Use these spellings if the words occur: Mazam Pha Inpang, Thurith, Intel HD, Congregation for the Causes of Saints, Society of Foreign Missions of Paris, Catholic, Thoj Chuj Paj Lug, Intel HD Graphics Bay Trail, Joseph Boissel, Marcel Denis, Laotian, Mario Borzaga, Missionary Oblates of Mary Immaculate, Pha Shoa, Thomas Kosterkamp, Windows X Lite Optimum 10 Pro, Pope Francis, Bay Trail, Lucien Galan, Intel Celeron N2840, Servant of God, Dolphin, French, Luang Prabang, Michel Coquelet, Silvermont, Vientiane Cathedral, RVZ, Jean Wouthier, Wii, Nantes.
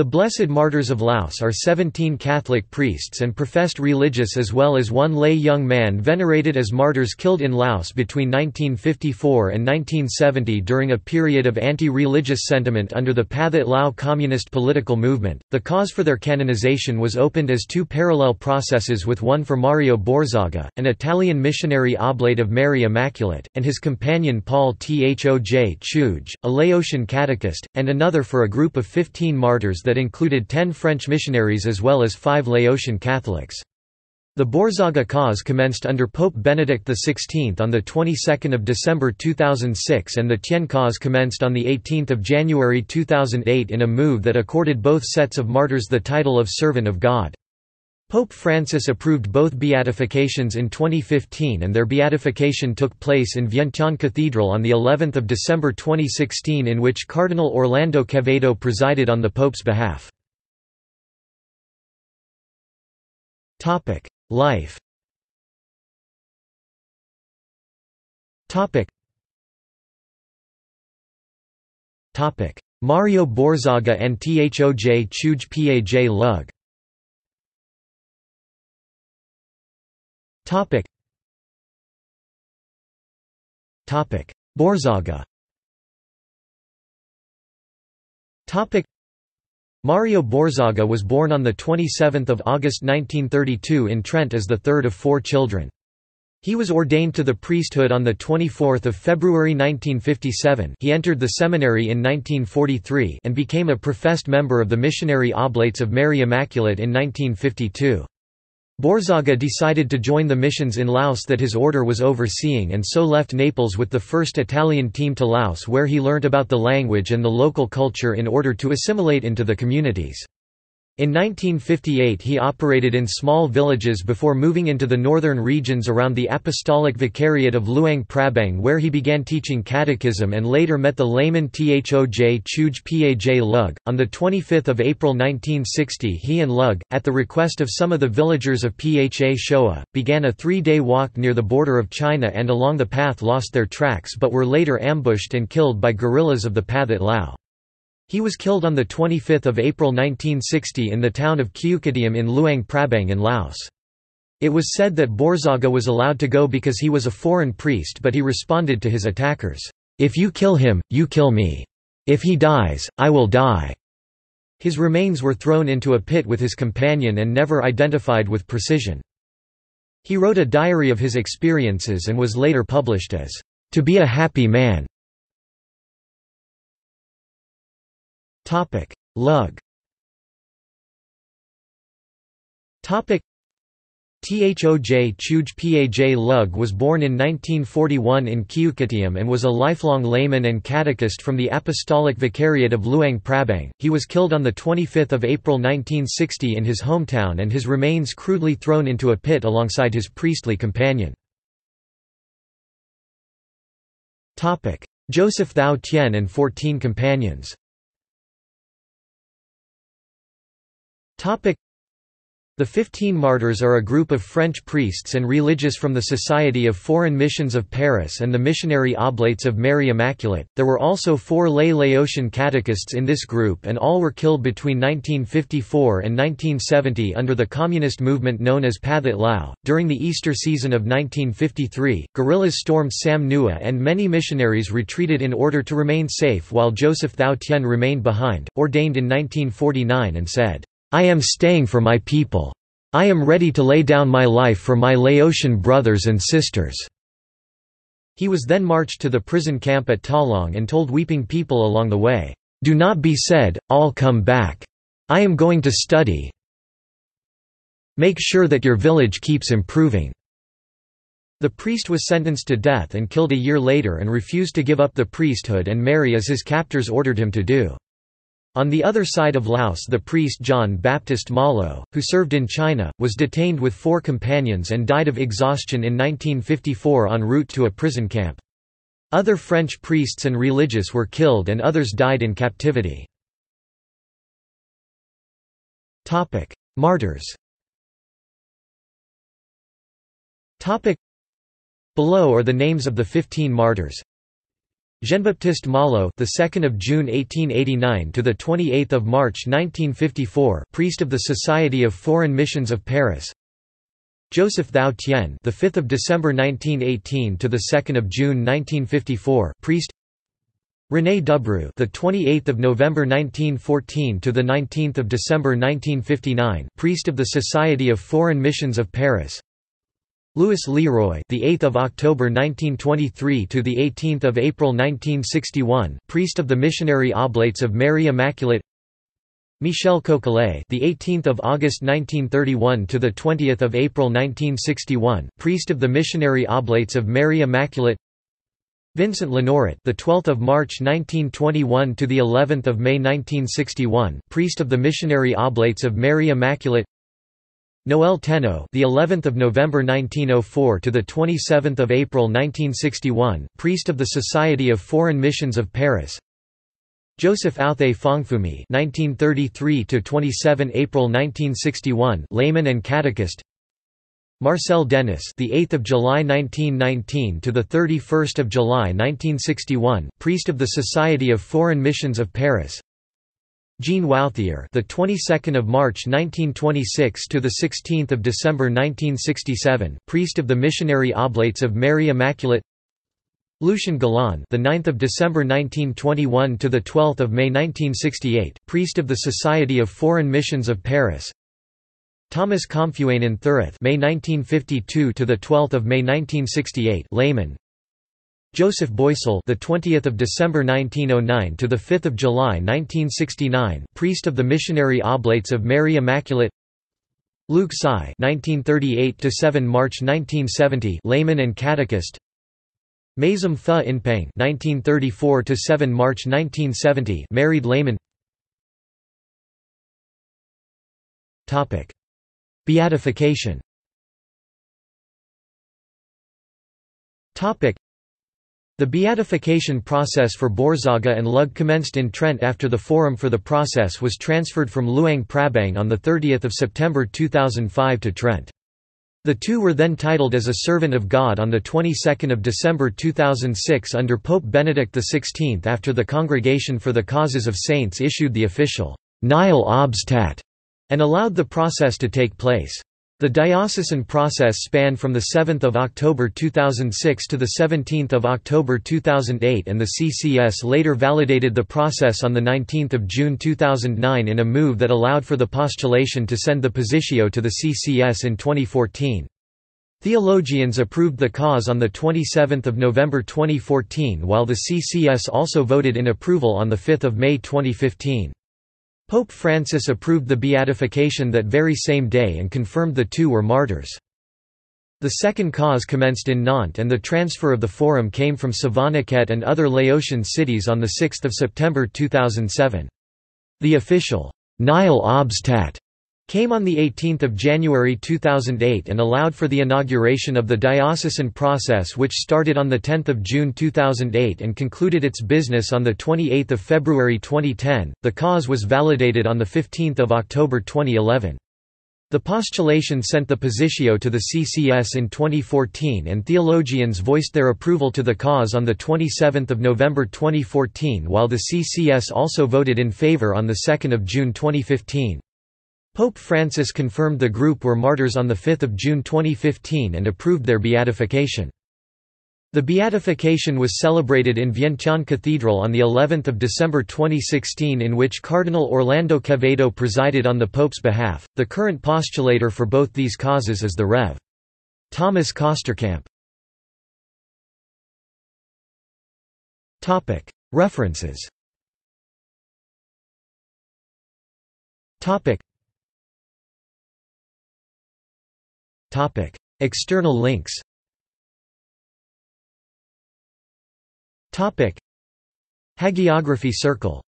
The Blessed Martyrs of Laos are 17 Catholic priests and professed religious as well as one lay young man venerated as martyrs killed in Laos between 1954 and 1970 during a period of anti-religious sentiment under the Pathet Lao communist political movement. The cause for their canonization was opened as two parallel processes, with one for Mario Borzaga, an Italian missionary oblate of Mary Immaculate, and his companion Paul Thoj Xyooj, a Laotian catechist, and another for a group of 15 martyrs that included 10 French missionaries as well as 5 Laotian Catholics. The Borzaga cause commenced under Pope Benedict XVI on the 22nd of December 2006, and the Tien cause commenced on the 18th of January 2008 in a move that accorded both sets of martyrs the title of Servant of God. Pope Francis approved both beatifications in 2015, and their beatification took place in Vientiane Cathedral on the 11th of December 2016, in which Cardinal Orlando Quevedo presided on the Pope's behalf. Topic: Life. Topic: Mario Borzaga and Thoj Chuj Paj Xyooj. Borzaga. Mario Borzaga was born on the 27th of August 1932 in Trent as the third of 4 children. He was ordained to the priesthood on the 24th of February 1957. He entered the seminary in 1943 and became a professed member of the Missionary Oblates of Mary Immaculate in 1952. Borzaga decided to join the missions in Laos that his order was overseeing, and so left Naples with the first Italian team to Laos, where he learnt about the language and the local culture in order to assimilate into the communities. In 1958 he operated in small villages before moving into the northern regions around the Apostolic Vicariate of Luang Prabang, where he began teaching catechism and later met the layman Thoj Chuj Paj Xyooj. On 25 April 1960 he and Lug, at the request of some of the villagers of Pha Shoa, began a 3-day walk near the border of China, and along the path lost their tracks but were later ambushed and killed by guerrillas of the Pathet Lao. He was killed on 25 April 1960 in the town of Kiukatiam in Luang Prabang in Laos. It was said that Borzaga was allowed to go because he was a foreign priest, but he responded to his attackers, "If you kill him, you kill me. If he dies, I will die." His remains were thrown into a pit with his companion and never identified with precision. He wrote a diary of his experiences and was later published as, "To Be a Happy Man." Lug. Thoj Chuj Paj Lug was born in 1941 in Kiukatiam and was a lifelong layman and catechist from the Apostolic Vicariate of Luang Prabang. He was killed on 25 April 1960 in his hometown, and his remains crudely thrown into a pit alongside his priestly companion. Joseph Thao Tien and 14 companions. The 15 Martyrs are a group of French priests and religious from the Society of Foreign Missions of Paris and the Missionary Oblates of Mary Immaculate. There were also 4 lay Laotian catechists in this group, and all were killed between 1954 and 1970 under the communist movement known as Pathet Lao. During the Easter season of 1953, guerrillas stormed Sam Nua and many missionaries retreated in order to remain safe, while Joseph Thao Tien remained behind, ordained in 1949 and said, "I am staying for my people. I am ready to lay down my life for my Laotian brothers and sisters." He was then marched to the prison camp at Talong and told weeping people along the way, "Do not be sad, I'll come back. I am going to study. Make sure that your village keeps improving." The priest was sentenced to death and killed a year later, and refused to give up the priesthood and marry as his captors ordered him to do. On the other side of Laos, the priest Jean Baptiste Malo, who served in China, was detained with 4 companions and died of exhaustion in 1954 en route to a prison camp. Other French priests and religious were killed, and others died in captivity. Martyrs. Below are the names of the 15 martyrs. Jean Baptiste Malo, the 2nd of June 1889 to the 28th of March 1954, priest of the Society of Foreign Missions of Paris. Joseph Thao Tien, the 5th of December 1918 to the 2nd of June 1954, priest. René Dubru, the 28th of November 1914 to the 19th of December 1959, priest of the Society of Foreign Missions of Paris. Louis Leroy, the 8th of October 1923 to the 18th of April 1961, priest of the Missionary Oblates of Mary Immaculate. Michel Coquelet, the 18th of August 1931 to the 20th of April 1961, priest of the Missionary Oblates of Mary Immaculate. Vincent Lenoret, the 12th of March 1921 to the 11th of May 1961, priest of the Missionary Oblates of Mary Immaculate. Noel Tenno, the 11th of November 1904 to the 27th of April 1961, priest of the Society of Foreign Missions of Paris. Joseph Authé Fongfumi, 1933 to 27 April 1961, layman and catechist. Marcel Denis, the 8th of July 1919 to the 31st of July 1961, priest of the Society of Foreign Missions of Paris. Jean Wouthier, the 22nd of March 1926 to the 16th of December 1967, priest of the Missionary Oblates of Mary Immaculate. Lucien Galan, the 9th of December 1921 to the 12th of May 1968, priest of the Society of Foreign Missions of Paris. Thomas Confuane in Thurith, May 1952 to the 12th of May 1968, layman. Joseph Boissel, the 20th of December 1909 to the 5th of July 1969, priest of the Missionary Oblates of Mary Immaculate. Luke Tsai, 1938 to 7 March 1970, layman and catechist. Mazam Pha Inpang, 1934 to 7 March 1970, married layman. Topic: Beatification. Topic: The beatification process for Borzaga and Lug commenced in Trent after the forum for the process was transferred from Luang Prabang on 30 September 2005 to Trent. The two were then titled as a servant of God on 22 December 2006 under Pope Benedict XVI after the Congregation for the Causes of Saints issued the official nihil obstat and allowed the process to take place. The diocesan process spanned from 7 October 2006 to 17 October 2008, and the CCS later validated the process on 19 June 2009 in a move that allowed for the postulation to send the positio to the CCS in 2014. Theologians approved the cause on 27 November 2014, while the CCS also voted in approval on 5 May 2015. Pope Francis approved the beatification that very same day and confirmed the two were martyrs. The second cause commenced in Nantes, and the transfer of the forum came from Savoniket and other Laotian cities on 6 September 2007. The official nihil obstat came on 18 January 2008 and allowed for the inauguration of the diocesan process, which started on 10 June 2008 and concluded its business on 28 February 2010. The cause was validated on 15 October 2011. The postulation sent the positio to the CCS in 2014, and theologians voiced their approval to the cause on 27 November 2014, while the CCS also voted in favor on 2 June 2015. Pope Francis confirmed the group were martyrs on 5 June 2015 and approved their beatification. The beatification was celebrated in Vientiane Cathedral on of December 2016, in which Cardinal Orlando Quevedo presided on the Pope's behalf. The current postulator for both these causes is the Rev. Thomas Kosterkamp. References. External links. Hagiography Circle.